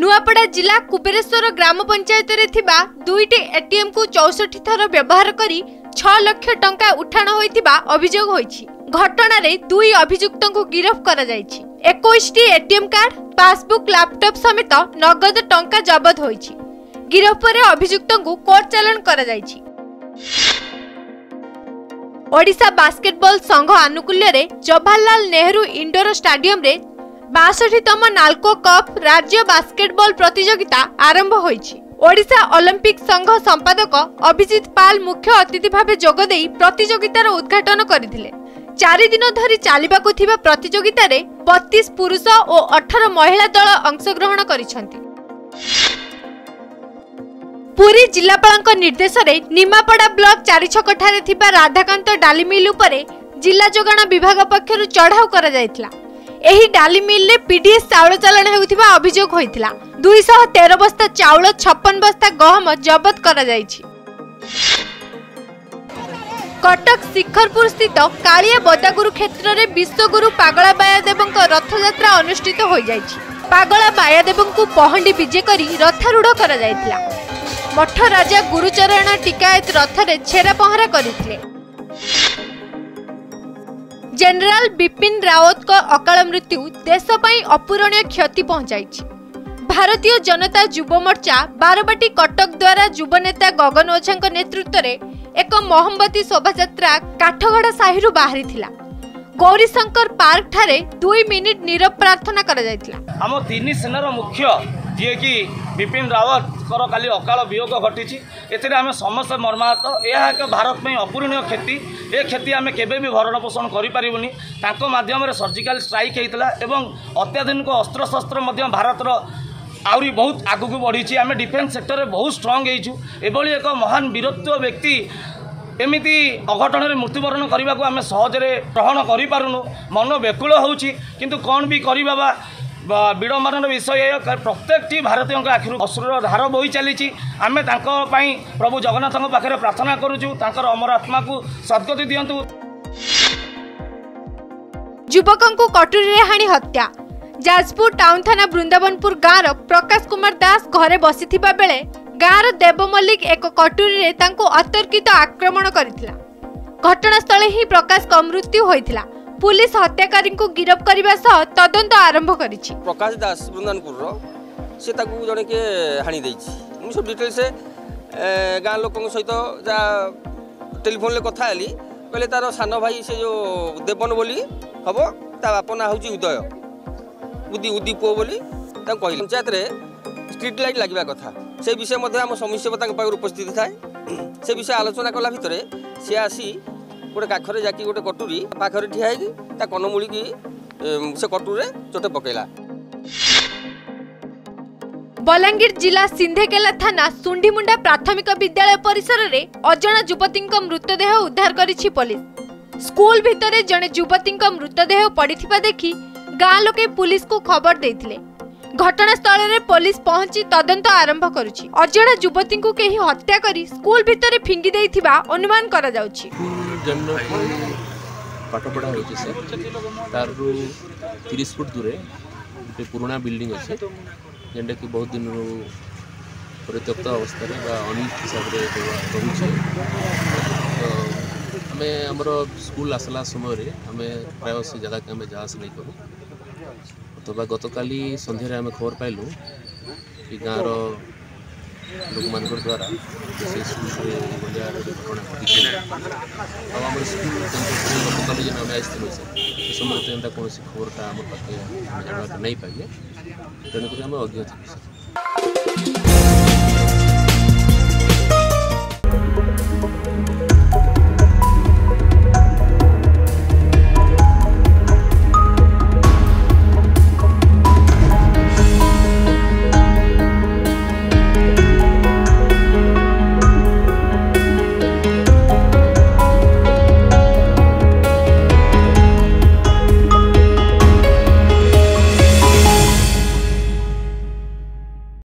नुआपड़ा जिला कुबेरेश्वर ग्राम पंचायत रे थिबा दुईटी एटीएम को 64 थर व्यवहार करी 6 लाख टंका उठाण होइतिबा अभियोग होइछि। घटना रे दुई अभियुक्तों को गिरफ्त करा जाइछि। 21टी एटीएम कार्ड, पासबुक, लैपटॉप समेत नगद टंका जब्त होइछि। गिरफ्त पर अभियुक्तों को कोर्ट चालान करा जाइछि। ओडिशा बास्केटबॉल संघ आनुकूल्य रे जवाहरलाल नेहरू इंडोर स्टेडियम रे 62तम नाल्को कप राज्य बास्केटबॉल प्रतियोगिता आरंभ होइछि। ओडिशा ओलंपिक संघ संपादक अभिजीत पाल मुख्य अतिथि भाव जोग देई प्रतियोगितार उद्घाटन करथिले। 4 दिन धरि चालिबाकु थिबा प्रतियोगितार 32 पुरुष और 18 महिला दल अंशग्रहण करिसथि। पूरी जिलापालक निर्देश रे निमापड़ा ब्लॉक 4 छक ठारे थिबा राधाकांत डाली मिल उपरे जिला जोगाण विभाग पक्षरु चढ़ाऊ करा जायतिला। एही डाली मिल ले पीडीएस चाउल चालाण हेउथिबा अभियोग होइतिला। 213 बस्ता चाउल 56 बस्ता गहम जब्त करा जायछि। कटक शिखरपुर स्थित कालिया बदागुरु क्षेत्र रे विश्वगुरु पागला बायादेवक रथ यात्रा अनुष्ठित होई जायछि। पागला बायादेवक पहंडी विजय करी रथारूढ करा जायतिला। मठ राजा गुरुचरण टिकायत रथ रे छेरा पहरा करिथिले। जनरल बिपिन रावत को अकाल मृत्यु देशपाई अपूरणीय क्षति पहुंचाई। भारतीय जनता युव मोर्चा बारवाटी कटक द्वारा युव नेता गगन ओझा नेतृत्व में एक मोहम्बती शोभा यात्रा काठगड़ा साहिरु बाहरी थिला। गौरीशंकर पार्क ठारे 2 मिनिट नीरव प्रार्थना करा जायतिला। हम 3 सेनार मुख्य जी कि बिपिन रावत काली अकाल वियोग घटी एमें समस्त मर्माहत। यह एक भारत में अपूरणीय क्षति। ये क्षति आम केवे भी भरण पोषण करें। सर्जिकल स्ट्राइक होता एवं अत्याधुनिक अस्त्रशस्त्र भारतर आहरी बहुत आगक बढ़ी। आम डिफेन्स सेक्टर में बहुत स्ट्रंग होभली एक महान वीरत्व व्यक्ति एमती अघटन में मृत्युवरण करने को आम सहजरे ग्रहण करूँ। मन व्याकुल होंतु कौन भी कर विडम्बन विषय। प्रत्येक भारतीयों आखिर अश्रुर धार बोई चली। आम प्रभु जगन्नाथ पाखे प्रार्थना करूँ अमर आत्मा को सद्गति दियंतु। युवकों को कटुरी रे हाणी हत्या। जाजपुर टाउन थाना वृंदावनपुर गाँव प्रकाश कुमार दास घरे बसी थिबा बेले गाँव देव मल्लिक एक कटुरी रे तांको अतर्कित आक्रमण करथिला। घटनास्थल ही प्रकाश को मृत्यु होइथिला। पुलिस हत्याकारी को गिरफ्त करने तदंत आरंभ कर। प्रकाश दास वृंदानपुर सी जड़े किए हाणी मुझे सब डिटेल से गाँव लोक सहित जहाँ टेलीफोन ले कथा हेली कहले तार सान भाई से जो देवन बोली हम ता बाप ना हूँ उदय उदी उदी पुओ बोली कह पंचायत स्ट्रीट लाइट लगे कथा से विषय आम समीक्षक उपस्थित थाए। से विषय आलोचना कला भितर सी आसी गोटे काखरे जाकी गोटे कटुरी पाखरे ठिया ता कनमूली की से कटुरे चोटे पकेला। बलांगीर जिला सिंधेकेला थाना सुंढीमुंडा प्राथमिक विद्यालय परिसर रे अजना युवती मृतदेह उद्धार करिछि पुलिस। स्कूल भितरे जने युवती मृतदेह पड़िथिबा देखि गां लोके पुलिस को खबर देथिले। घटनास्थल रे पुलिस पहुंची तदंत आरंभ करुछि। अजना युवती को केही हत्या करी स्कूल भितरे फिंगी देथिबा अनुमान करा जाउछि। पाठपढ़ा हो तार 30 फुट दूर गोटे पुराणा बिल्डिंग अच्छे जेनटा कि बहुत दिन परित्यक्त अवस्था अनिल हिसाब से रही। आम आम स्कूल आसला समय आम प्राय से जगह के आम जास नहीं करूँ। अथवा गतकाली संध्यारे आम खबर पाइलु कि गाँव लोक मान द्वारा से स्कूल घटना घटी। आम स्कूल गतकाली जन आम आईलू समय तो एंता कौन खबरटा आम पाखे जाना नहीं पाइए तेणुक आम अज्ञात।